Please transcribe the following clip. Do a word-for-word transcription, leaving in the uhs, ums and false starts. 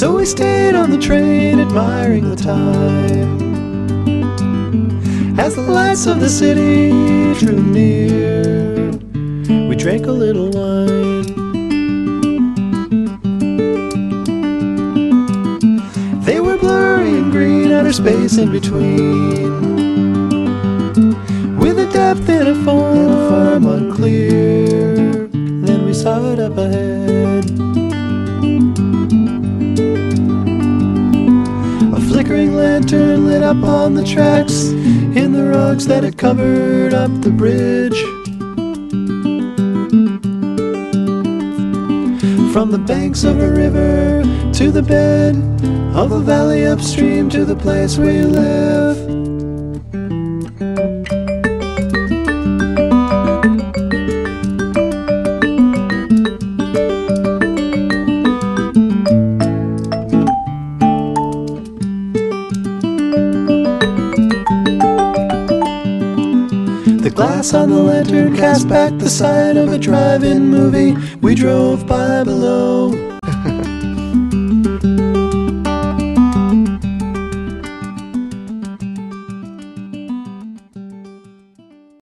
So we stayed on the train, admiring the time. As the lights of the city drew near, we drank a little wine. They were blurry and green, outer space in between, with a depth and a form unclear. Then we saw it up ahead, flickering lantern lit up on the tracks in the rugs that had covered up the bridge. From the banks of a river to the bed of a valley upstream to the place we live. Glass on the lantern cast back the sign of a drive-in movie we drove by below.